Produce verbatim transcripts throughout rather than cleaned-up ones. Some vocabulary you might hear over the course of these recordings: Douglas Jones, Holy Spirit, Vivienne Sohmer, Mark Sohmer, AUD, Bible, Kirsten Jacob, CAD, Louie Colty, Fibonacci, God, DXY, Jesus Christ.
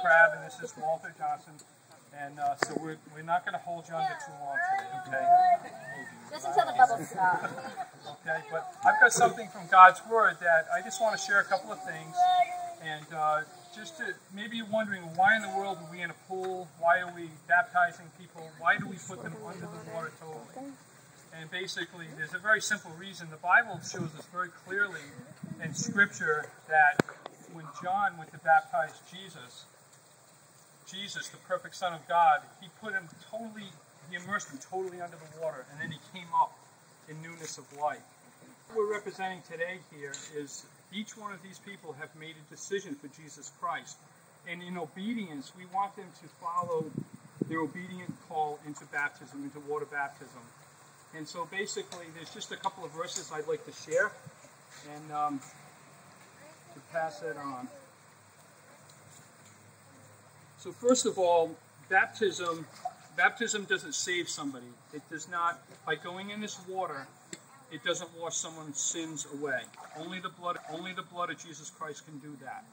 Crabb, and this is Walter Johnson. And uh, so we're, we're not going to hold you under too long today, okay? Just until the bubbles stop. Okay, but I've got something from God's Word that I just want to share a couple of things. And uh, just to, maybe you're wondering, why in the world are we in a pool? Why are we baptizing people? Why do we put them under the water totally? And basically, there's a very simple reason. The Bible shows us very clearly in Scripture that when John went to baptize Jesus, Jesus, the perfect Son of God, he put him totally, he immersed him totally under the water, and then he came up in newness of life. What we're representing today here is each one of these people have made a decision for Jesus Christ. And in obedience, we want them to follow their obedient call into baptism, into water baptism. And so basically, there's just a couple of verses I'd like to share, and um, to pass that on. So first of all, baptism, baptism doesn't save somebody. It does not, by going in this water, it doesn't wash someone's sins away. Only the blood, only the blood of Jesus Christ can do that.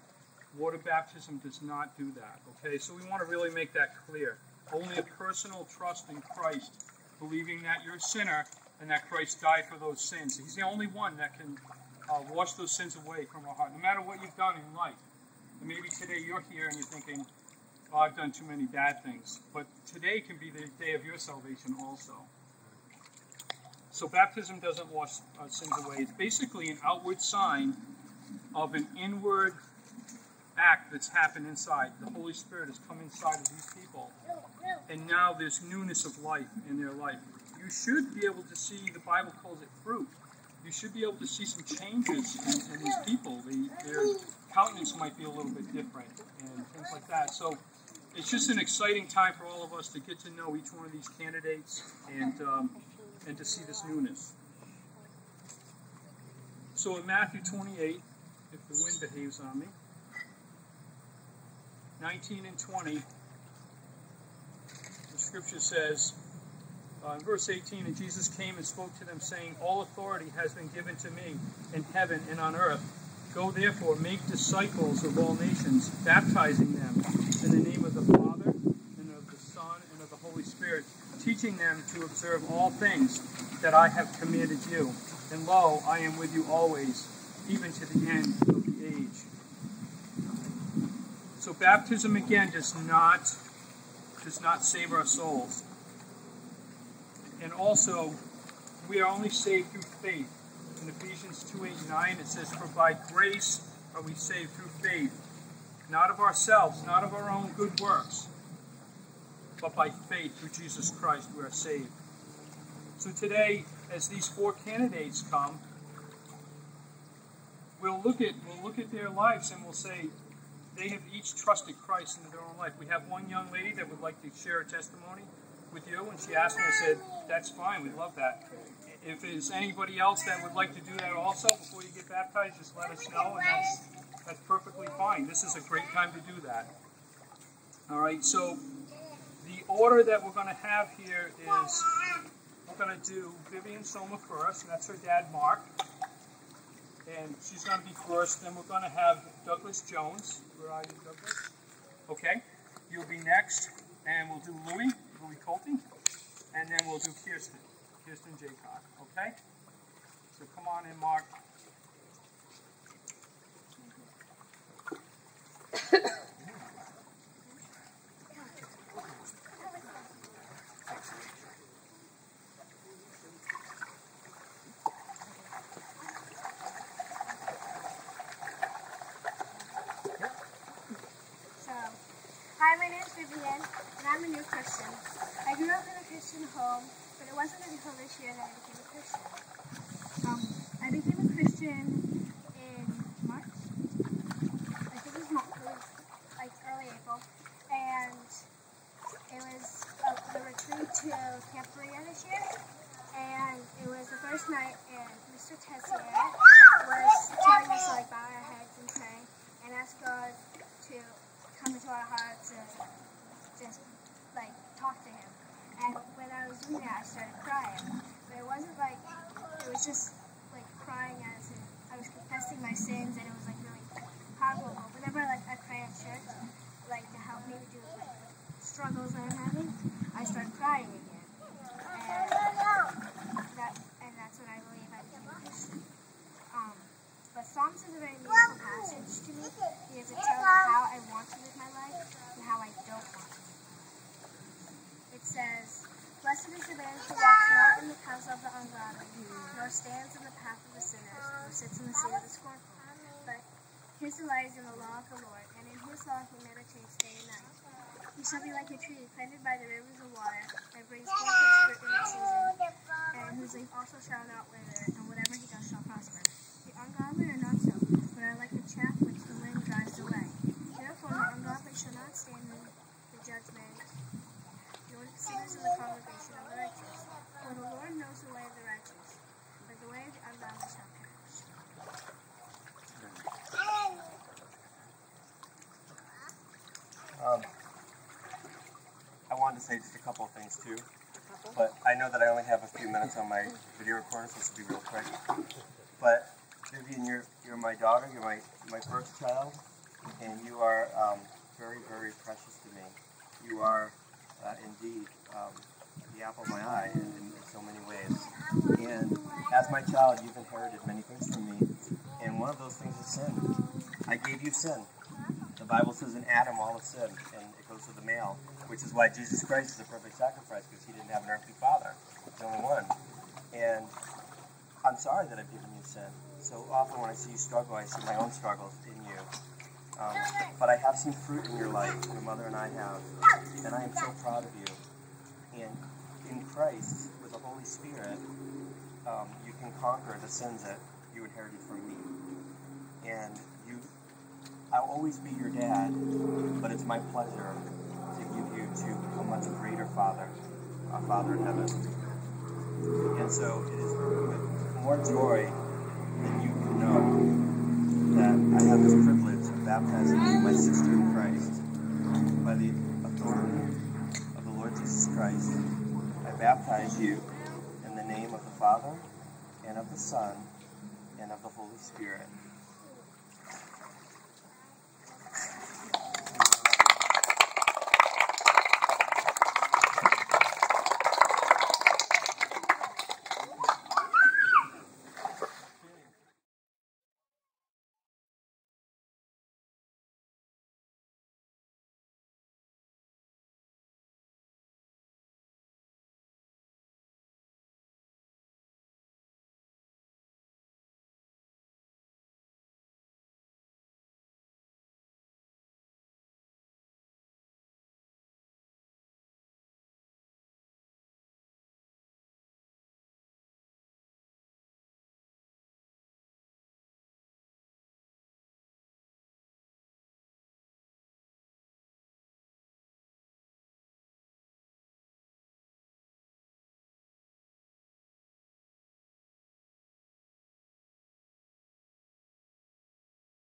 Water baptism does not do that, okay? So we want to really make that clear. Only a personal trust in Christ, believing that you're a sinner and that Christ died for those sins. He's the only one that can uh, wash those sins away from our heart, no matter what you've done in life. And maybe today you're here and you're thinking, oh, I've done too many bad things. But today can be the day of your salvation also. So baptism doesn't wash uh, sins away. It's basically an outward sign of an inward act that's happened inside. The Holy Spirit has come inside of these people. And now there's newness of life in their life. You should be able to see, the Bible calls it fruit. You should be able to see some changes in, in these people. The, their countenance might be a little bit different and things like that. So it's just an exciting time for all of us to get to know each one of these candidates and, um, and to see this newness. So in Matthew twenty-eight, if the wind behaves on me, nineteen and twenty, the scripture says, uh, in verse eighteen, and Jesus came and spoke to them, saying, all authority has been given to me in heaven and on earth. Go therefore, make disciples of all nations, baptizing them in the name of the Father, and of the Son, and of the Holy Spirit, teaching them to observe all things that I have commanded you. And lo, I am with you always, even to the end of the age. So baptism, again, does not, does not save our souls. And also, we are only saved through faith. In Ephesians two, eight, nine, it says, for by grace are we saved through faith, not of ourselves, not of our own good works, but by faith through Jesus Christ we are saved. So today, as these four candidates come, we'll look at, we'll look at their lives and we'll say, they have each trusted Christ into their own life. We have one young lady that would like to share a testimony with you, and she asked me, I said, that's fine, we love that. If there's anybody else that would like to do that also before you get baptized, just let us know, and that's, that's perfectly fine. This is a great time to do that. All right, so the order that we're going to have here is we're going to do Vivienne Sohmer first, and that's her dad, Mark. And she's going to be first. Then we're going to have Douglas Jones. Where are you, Douglas? Okay, you'll be next. And we'll do Louie, Louie Colty. And then we'll do Kirsten. Kirsten Jacob, okay? So come on in, Mark. So, hi, my name is Vivienne, and I'm a new Christian. I grew up in a Christian home. But it wasn't until this year that I became a Christian. Um, I became a Christian in March. I think it was March, like early April. And it was the retreat to Camp Maria this year. And it was the first night, and Mister Tessier was telling us to like bow our heads and pray and ask God to come into our hearts and just like talk to Him. And when I was doing that, I started crying. But it wasn't like, it was just like crying as in, I was confessing my sins, and it was like really horrible. Whenever like I pray at church, like the struggles I'm having, I start crying again. And, that, and that's when I believe I became a Christian. Um, but Psalms is a very meaningful passage to me because it tells how I want to live my life and how I don't want to live my life. It says, "Blessed is the man who walks not in the path of the ungodly, nor stands in the path of the sinners, nor sits in the seat of the scornful. But his delight is in the law of the Lord, and in his law he meditates day and night. He shall be like a tree planted by the rivers of water, that brings forth its fruit in its season, and whose leaf also shall not wither, and whatever he does shall prosper. The ungodly are not so, but are like the chaff which the wind drives away. Therefore the ungodly shall not stand in the judgment, nor the sinners in the congregation of the righteous. For the Lord knows the way of the righteous, but the way of the ungodly shall perish." Um, I wanted to say just a couple of things too, but I know that I only have a few minutes on my video recorder, so this will be real quick. But Vivienne, you're you're my daughter, you're my my first child, and you are um, very very precious to me. You are uh, indeed um, the apple of my eye in, in so many ways. And as my child, you've inherited many things from me, and one of those things is sin. I gave you sin. The Bible says in Adam all is sin, and it goes to the male, which is why Jesus Christ is the perfect sacrifice, because he didn't have an earthly father, the only one. And I'm sorry that I've given you sin. So often when I see you struggle, I see my own struggles in you. Um, but I have seen fruit in your life, your mother and I have, and I am so proud of you. And in Christ, with the Holy Spirit, um, you can conquer the sins that you inherited from me. And you I'll always be your dad, but it's my pleasure to give you to a much greater Father, our Father in heaven. And so it is with more joy than you can know that I have this privilege of baptizing you, my sister in Christ, by the authority of the Lord Jesus Christ. I baptize you in the name of the Father, and of the Son, and of the Holy Spirit.